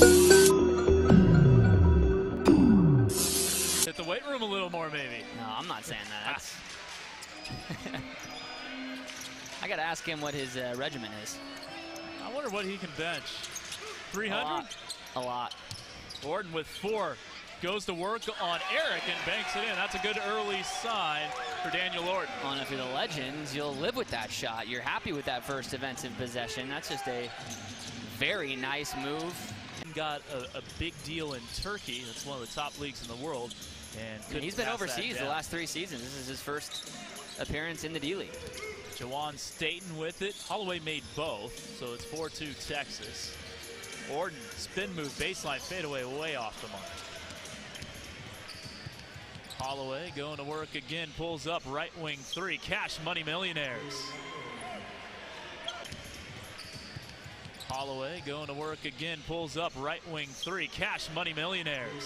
Hit the weight room a little more, maybe. No, I'm not saying that. I gotta ask him what his regimen is. I wonder what he can bench. 300? A lot. Orton with 4. Goes to work on Eric and banks it in. That's a good early sign for Daniel Orton. Well, and if you're the Legends, you'll live with that shot. You're happy with that first defensive possession. That's just a very nice move. Got a big deal in Turkey. That's one of the top leagues in the world. And he's been overseas the last 3 seasons. This is his first appearance in the D-League. Juwan Staten with it. Holloway made both, so it's 4-2 Texas. Orton, spin move, baseline fadeaway, way off the mark. Holloway going to work again, pulls up right wing 3, cash money millionaires. Holloway going to work again, pulls up right wing 3, cash money millionaires.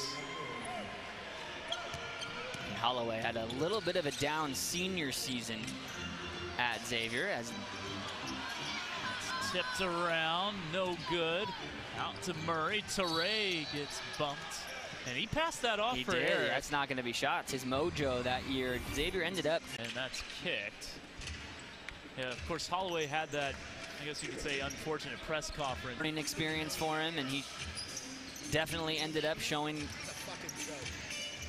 And Holloway had a little bit of a down senior season at Xavier. As tipped around, no good. Out to Murray, Terrey gets bumped. And he passed that off for Eric. That's not going to be shots. His mojo that year. Xavier ended up. And that's kicked. Yeah, of course, Holloway had that, I guess you could say, unfortunate press conference. Learning experience for him, and he definitely ended up showing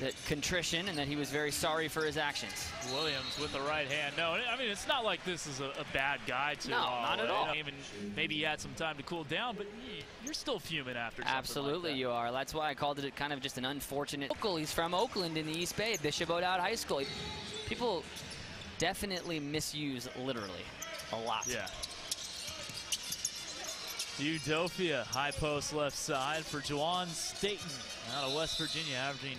that contrition and that he was very sorry for his actions. Williams with the right hand. No, I mean, it's not like this is a bad guy to not at all. Even maybe he had some time to cool down, but you're still fuming after. Absolutely like that. You are. That's why I called it kind of just an unfortunate. He's from Oakland in the East Bay, Bishop O'Dowd High School. People definitely misuse literally a lot. Yeah. Udofia, high post left side for Juwan Staten out of West Virginia, averaging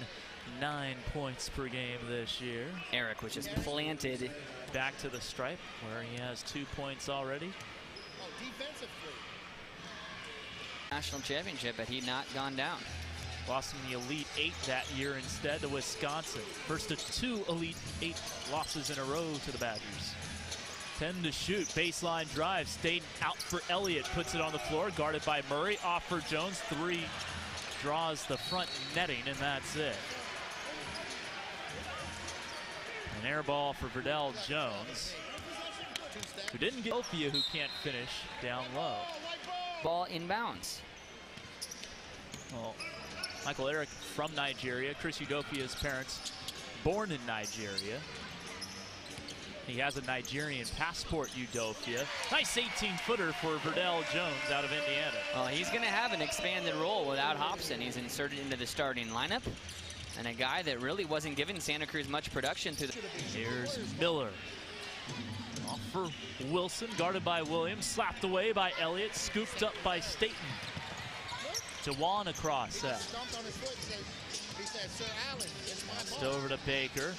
9 points per game this year. Eric, which is planted back to the stripe where he has 2 points already. Oh, defensively. National championship, but he not gone down. Lost in the Elite 8 that year instead to Wisconsin. First of 2 Elite 8 losses in a row to the Badgers. 10 to shoot, baseline drive, stayed out for Elliott, puts it on the floor, guarded by Murray, off for Jones, 3 draws the front netting, and that's it. An air ball for Verdell Jones, who didn't get Opia, who can't finish down low. Ball inbounds. Well, Michael Eric from Nigeria, Chris Udofia's parents born in Nigeria. He has a Nigerian passport, Udofia. Nice 18-footer for Verdell Jones out of Indiana. Well, he's going to have an expanded role without Hobson. He's inserted into the starting lineup. And a guy that really wasn't giving Santa Cruz much production through the... Here's Miller. Off for Wilson, guarded by Williams, slapped away by Elliott, scooped up by Staten. Juwan across that. Passed over to Baker.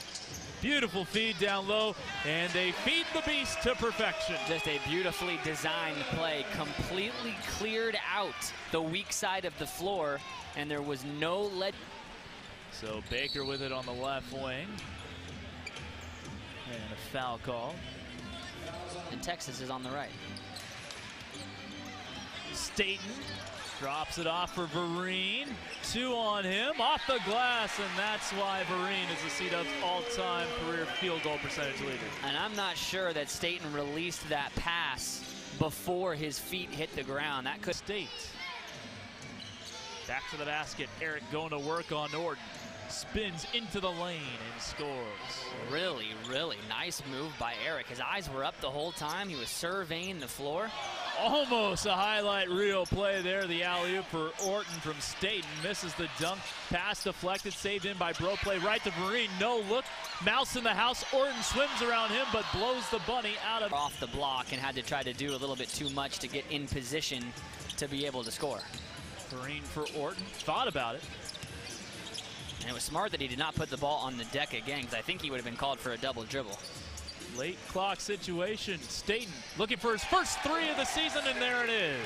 Beautiful feed down low, and they feed the beast to perfection. Just a beautifully designed play, completely cleared out the weak side of the floor, and there was no lead. So Baker with it on the left wing. And a foul call. And Texas is on the right. Staten drops it off for Vereen. 2 on him, off the glass, and that's why Vereen is the C-Dubs all-time career field goal percentage leader. And I'm not sure that Staten released that pass before his feet hit the ground. That could... State. Back to the basket. Eric going to work on Orton. Spins into the lane and scores. Really, really nice move by Eric. His eyes were up the whole time. He was surveying the floor. Almost a highlight reel play there. The alley-oop for Orton from Staten. Misses the dunk. Pass deflected. Saved in by Broplay. Right to Vereen. No look. Mouse in the house. Orton swims around him but blows the bunny out of... Off the block and had to try to do a little bit too much to get in position to be able to score. Vereen for Orton. Thought about it. And it was smart that he did not put the ball on the deck again, because I think he would have been called for a double dribble. Late clock situation. Staten looking for his first 3 of the season, and there it is.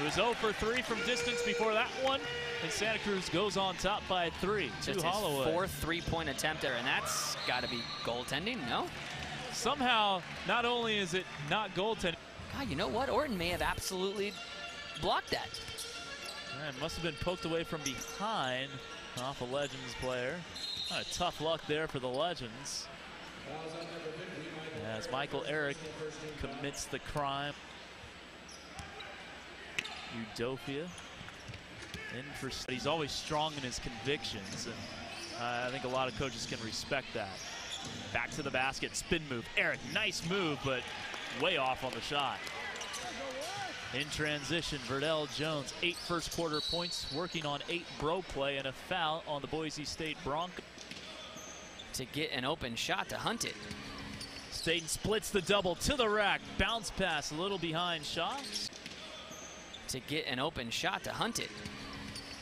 It was 0 for 3 from distance before that one, and Santa Cruz goes on top by 3. Just his Holloway. 4th three-point attempt there, and that's got to be goaltending, no? Somehow, not only is it not goaltending. God, you know what? Orton may have absolutely blocked that. It must have been poked away from behind off a Legends player. Tough luck there for the Legends. As Michael Eric commits the crime. Udofia in for, he's always strong in his convictions, and I think a lot of coaches can respect that. Back to the basket, spin move. Eric, nice move, but way off on the shot. In transition, Verdell Jones, 8 first quarter points, working on 8 bro play, and a foul on the Boise State Broncos. To get an open shot to hunt it. Staten splits the double to the rack, bounce pass a little behind shots. To get an open shot to hunt it.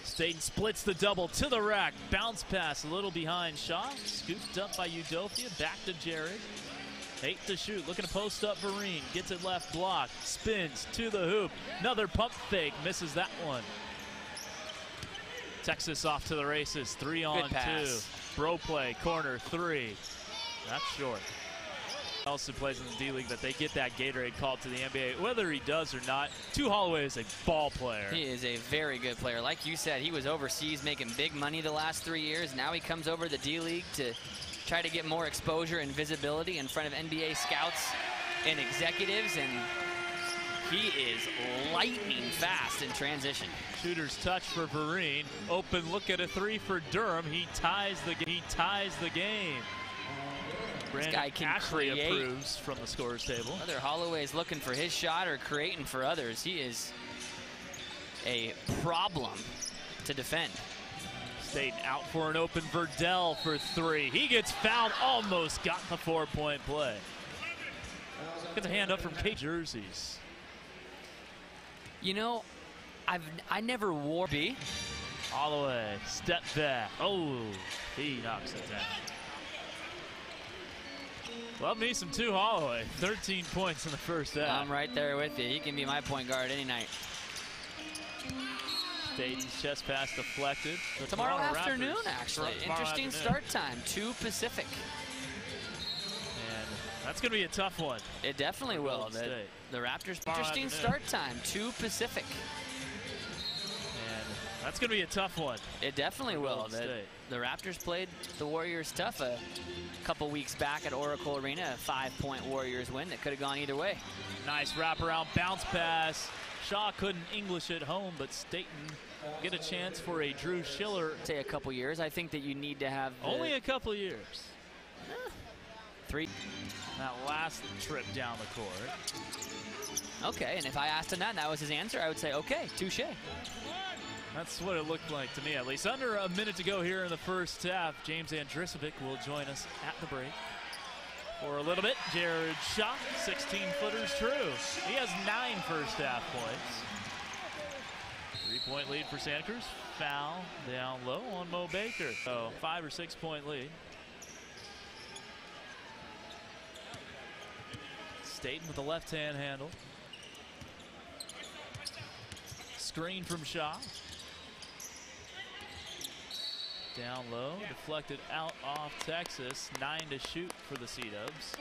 Staten splits the double to the rack, bounce pass a little behind shot. Scooped up by Udofia, back to Jared. 8 to shoot, looking to post up Vereen, gets it left block, spins to the hoop. Another pump fake, misses that one. Texas off to the races, 3 on 2. Bro play, corner, 3. That's short. Also plays in the D-League that they get that Gatorade called to the NBA, whether he does or not. Tu Holloway is a ball player. He is a very good player. Like you said, he was overseas making big money the last 3 years. Now he comes over to the D-League to try to get more exposure and visibility in front of NBA scouts and executives, and he is lightning fast in transition. Shooter's touch for Vereen. Open look at a 3 for Durham. He ties the game. Brandon this guy can Ashley create. Approves from the scorer's table. Whether Holloway is looking for his shot or creating for others, he is a problem to defend. Staten out for an open Verdell for 3. He gets fouled, almost got the 4-point play. Gets a hand up from K jerseys. You know, I never wore B. Holloway, step back. Oh, he knocks it down. Love me some Tu Holloway. 13 points in the first half. I'm right there with you. He can be my point guard any night. Staten's chest pass deflected. Tomorrow afternoon, actually. Interesting start time, 2 Pacific. And that's going to be a tough one. It definitely will. The Raptors. Interesting start time, 2 Pacific. And that's going to be a tough one. It definitely will. The Raptors played the Warriors tough a couple weeks back at Oracle Arena, a 5-point Warriors win that could have gone either way. Nice wraparound bounce pass. Shaw couldn't English at home, but Staten get a chance for a Drew Schiller. Say a couple years. I think that you need to have only a couple years. 3. That last trip down the court. Okay, and if I asked him that and that was his answer, I would say, okay, touche. That's what it looked like to me, at least. Under a minute to go here in the first half. James Andrusovic will join us at the break. For a little bit, Jared Shaw, 16-footers true. He has 9 first-half points. 3-point lead for Santa Cruz. Foul down low on Mo Baker. So 5 or 6 point lead. Staten with the left-hand handle. Screen from Shaw. Down low, deflected out off Texas. 9 to shoot for the C-Dubs.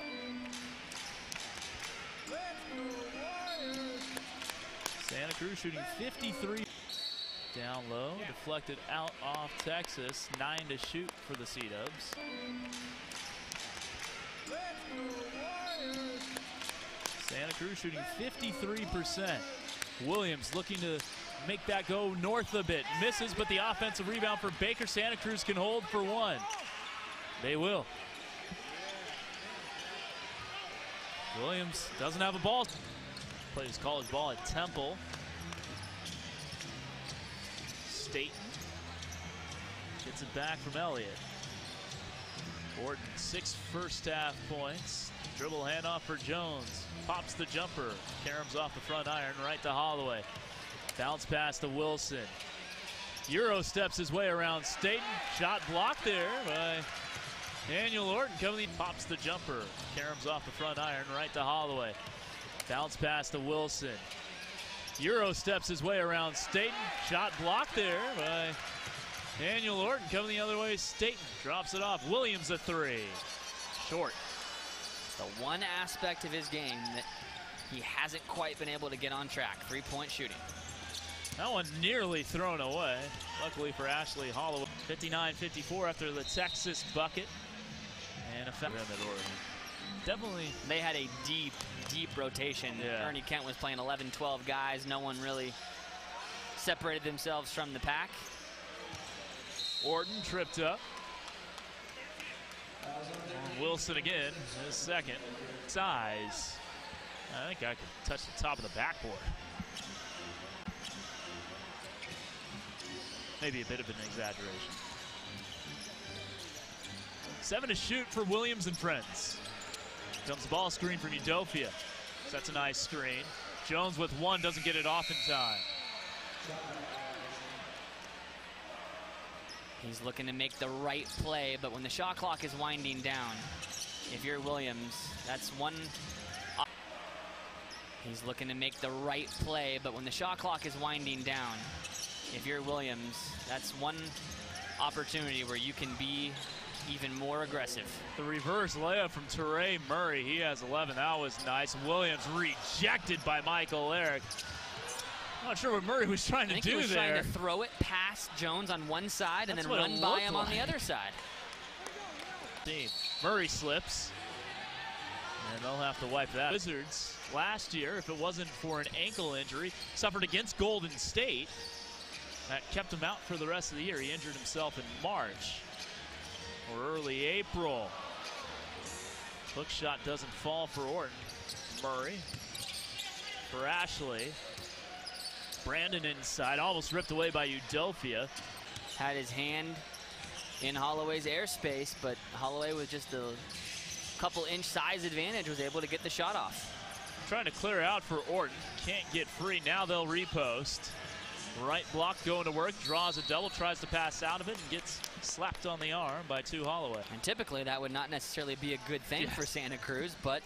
Santa Cruz shooting 53. Down low, deflected out off Texas. 9 to shoot for the C-Dubs. Santa Cruz shooting 53%. Williams looking to make that go north a bit. Misses, but the offensive rebound for Baker. Santa Cruz can hold for 1. They will. Williams doesn't have a ball. Plays college ball at Temple. Staten gets it back from Elliott. Orton, 6 first-half points. Dribble handoff for Jones. Pops the jumper. Caroms off the front iron, right to Holloway. Bounce pass to Wilson. Euro steps his way around Staten. Shot blocked there by Daniel Orton. Coming, pops the jumper. Caroms off the front iron, right to Holloway. Bounce pass to Wilson. Euro steps his way around Staten. Shot blocked there by Daniel Orton. Coming the other way, Staten drops it off. Williams a 3. Short. The one aspect of his game that he hasn't quite been able to get on track, 3-point shooting. That one nearly thrown away. Luckily for Ashley, Holloway. 59-54 after the Texas bucket. And a foul. Definitely. They had a deep, deep rotation. Yeah. Ernie Kent was playing 11, 12 guys. No one really separated themselves from the pack. Orton tripped up. Wilson again, his second. Size. I think I could touch the top of the backboard. Maybe a bit of an exaggeration. 7 to shoot for Williams and friends. Comes the ball screen from Udofia. So that's a nice screen. Jones with one, doesn't get it off in time. He's looking to make the right play, but when the shot clock is winding down, if you're Williams, that's one. He's looking to make the right play, but when the shot clock is winding down, if you're Williams, that's one opportunity where you can be even more aggressive. The reverse layup from Terrey Murray. He has 11. That was nice. Williams rejected by Michael Eric. Not sure what Murray was trying to do there. He was trying to throw it past Jones on one side and then run by him on the other side. Murray slips. And they'll have to wipe that. Wizards last year, if it wasn't for an ankle injury, suffered against Golden State. That kept him out for the rest of the year. He injured himself in March or early April. Hook shot doesn't fall for Orton. Murray for Ashley. Brandon inside, almost ripped away by Udofia. Had his hand in Holloway's airspace, but Holloway with just a couple inch size advantage was able to get the shot off. Trying to clear out for Orton, can't get free. Now they'll repost. Right block going to work, draws a double, tries to pass out of it, and gets slapped on the arm by two Holloway. And typically that would not necessarily be a good thing for Santa Cruz, but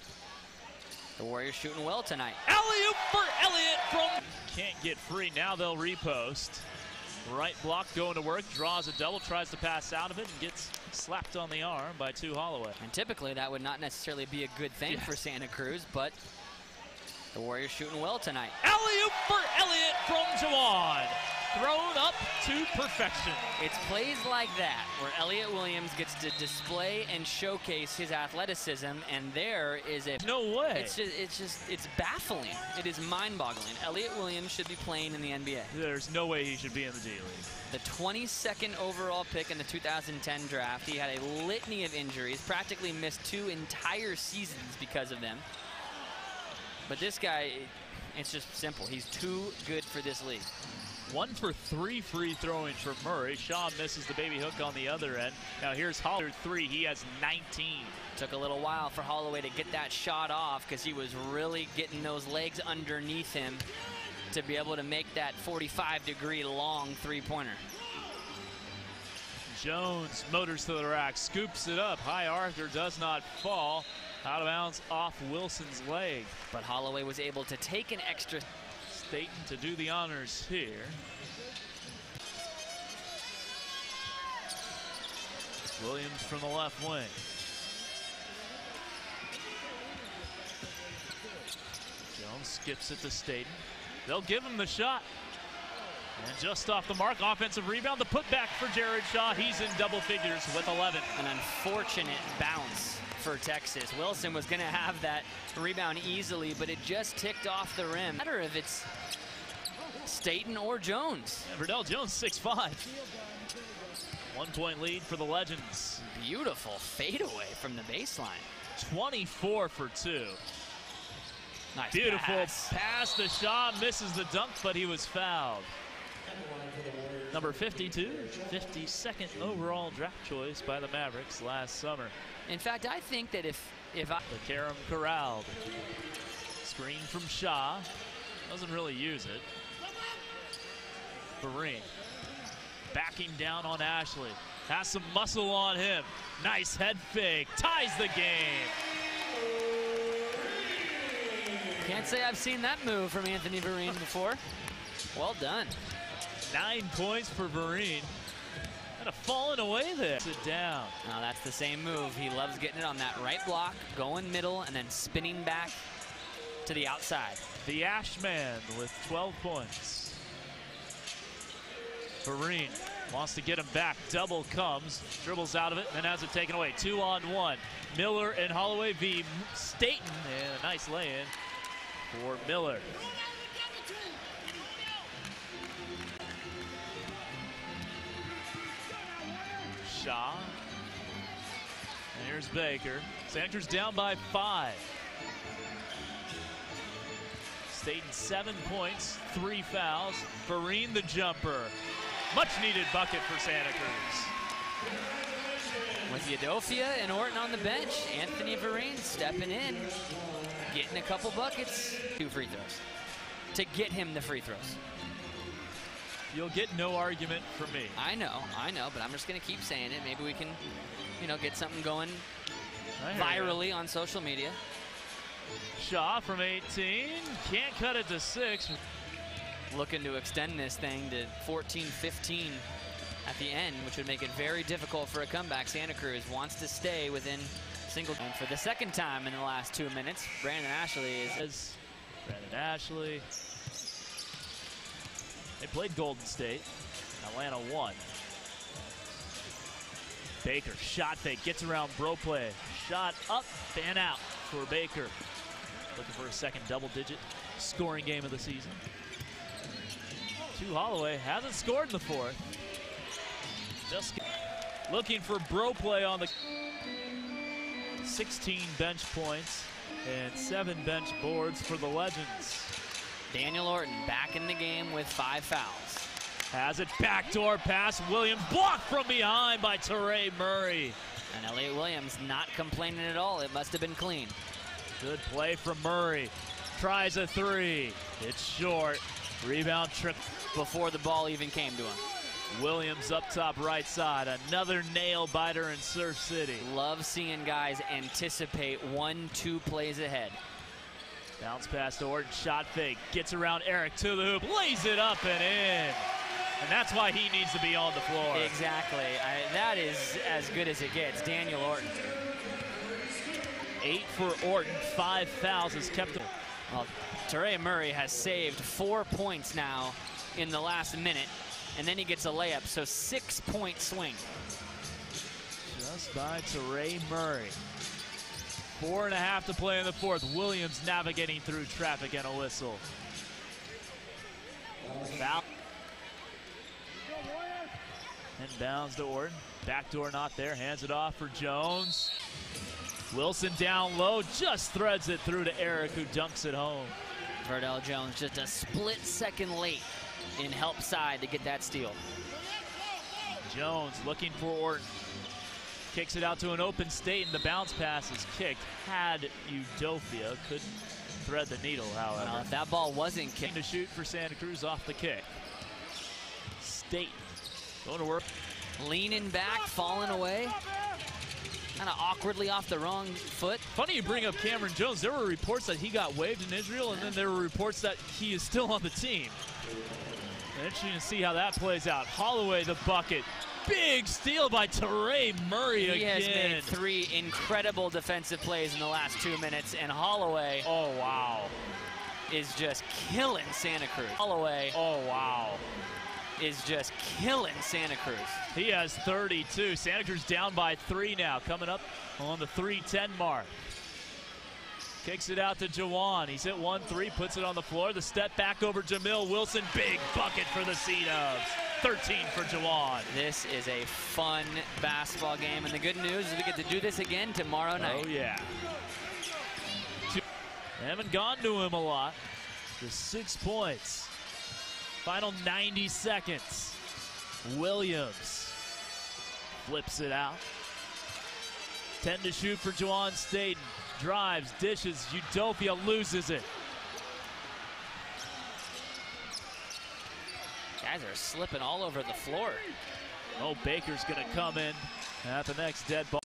the Warriors shooting well tonight. Alley-oop for Elliott from... Can't get free, now they'll repost. Right block going to work, draws a double, tries to pass out of it, and gets slapped on the arm by two Holloway. And typically that would not necessarily be a good thing for Santa Cruz, but the Warriors shooting well tonight. Alley-oop for Elliott from Juwan. Thrown up to perfection. It's plays like that where Elliott Williams gets to display and showcase his athleticism, and there is a... No way. It's baffling. It is mind-boggling. Elliott Williams should be playing in the NBA. There's no way he should be in the D-League. The 22nd overall pick in the 2010 draft. He had a litany of injuries, practically missed 2 entire seasons because of them. But this guy, it's just simple. He's too good for this league. 1 for 3 free throwing for Murray. Shaw misses the baby hook on the other end. Now here's Holloway 3. He has 19. Took a little while for Holloway to get that shot off because he was really getting those legs underneath him to be able to make that 45-degree long three-pointer. Jones motors to the rack, scoops it up. High Arthur does not fall. Out of bounds off Wilson's leg. But Holloway was able to take an extra... Staten to do the honors here. Williams from the left wing. Jones skips it to Staten. They'll give him the shot. And just off the mark, offensive rebound. The putback for Jared Shaw. He's in double figures with 11. An unfortunate bounce for Texas. Wilson was going to have that rebound easily, but it just ticked off the rim. No matter if it's Staten or Jones. Yeah, Verdell Jones, 6'5". 1-point lead for the Legends. Beautiful fadeaway from the baseline. 24 for 2. Nice beautiful pass to Shaw, misses the dunk, but he was fouled. Number 52, 52nd overall draft choice by the Mavericks last summer. In fact, I think that if the Karam corralled. Screen from Shaw. Doesn't really use it. Vereen backing down on Ashley. Has some muscle on him. Nice head fake. Ties the game. Can't say I've seen that move from Anthony Vereen before. Well done. 9 points for Vereen. Fallen away there. Sit down. Now that's the same move. He loves getting it on that right block, going middle, and then spinning back to the outside. The Ashman with 12 points. Vereen wants to get him back. Double comes, dribbles out of it, then has it taken away. 2-on-1. Miller and Holloway v. Staten. And a nice lay-in for Miller. Shaw. And here's Baker. Sanders down by 5. Staten 7 points, 3 fouls. Vereen the jumper. Much needed bucket for Santa Cruz. With Udofia and Orton on the bench, Anthony Vereen stepping in, getting a couple buckets. 2 free throws to get him the free throws. You'll get no argument from me. I know, but I'm just going to keep saying it. Maybe we can, you know, get something going virally on social media. Shaw from 18, can't cut it to 6. Looking to extend this thing to 14-15 at the end, which would make it very difficult for a comeback. Santa Cruz wants to stay within single. And for the second time in the last 2 minutes, Brandon Ashley is... Brandon Ashley. They played Golden State. Atlanta won. Baker, shot fake, gets around bro play. Shot up and out for Baker. Looking for a second double-digit scoring game of the season. To Holloway, hasn't scored in the 4th. Just looking for bro play on the 16 bench points and 7 bench boards for the Legends. Daniel Orton back in the game with 5 fouls. Has it, backdoor pass, Williams blocked from behind by Terrey Murray. And Elliott Williams not complaining at all, it must have been clean. Good play from Murray, tries a 3, it's short, rebound trip before the ball even came to him. Williams up top right side, another nail biter in Surf City. Love seeing guys anticipate 1-2 plays ahead. Bounce pass to Orton, shot fake, gets around Eric to the hoop, lays it up and in. And that's why he needs to be on the floor. Exactly. That is as good as it gets. Daniel Orton. 8 for Orton. 5 fouls has kept him. Well, Terrey Murray has saved 4 points now in the last minute. And then he gets a layup. So 6-point swing. Just by Terrey Murray. 4.5 to play in the 4th. Williams navigating through traffic and a whistle. Foul. Inbounds to Orton. Backdoor not there. Hands it off for Jones. Wilson down low. Just threads it through to Eric, who dunks it home. Verdell Jones just a split second late in help side to get that steal. Jones looking for Orton. Kicks it out to an open Staten. The bounce pass is kicked. Had Udofia. Couldn't thread the needle, however. Well, if that ball wasn't kicked. To shoot for Santa Cruz off the kick. Staten. Going to work. Leaning back, falling away. Kind of awkwardly off the wrong foot. Funny you bring up Cameron Jones. There were reports that he got waived in Israel, and then there were reports that he is still on the team. Interesting to see how that plays out. Holloway, the bucket. Big steal by Terrey Murray again. He has made 3 incredible defensive plays in the last 2 minutes, and Holloway. Oh, wow. Is just killing Santa Cruz. Holloway. Oh, wow. Is just killing Santa Cruz. He has 32. Santa Cruz down by 3 now, coming up on the 3-10 mark. Kicks it out to Juwan. He's hit 1-3, puts it on the floor. The step back over Jamil Wilson. Big bucket for the C-Dubs. 13 for Juwan. This is a fun basketball game, and the good news is we get to do this again tomorrow night. Oh, yeah. They haven't gone to him a lot. Just 6 points. Final 90 seconds. Williams flips it out. 10 to shoot for Juwan Staten. Drives, dishes, Udofia loses it. Guys are slipping all over the floor. Oh, Baker's gonna come in at the next dead ball.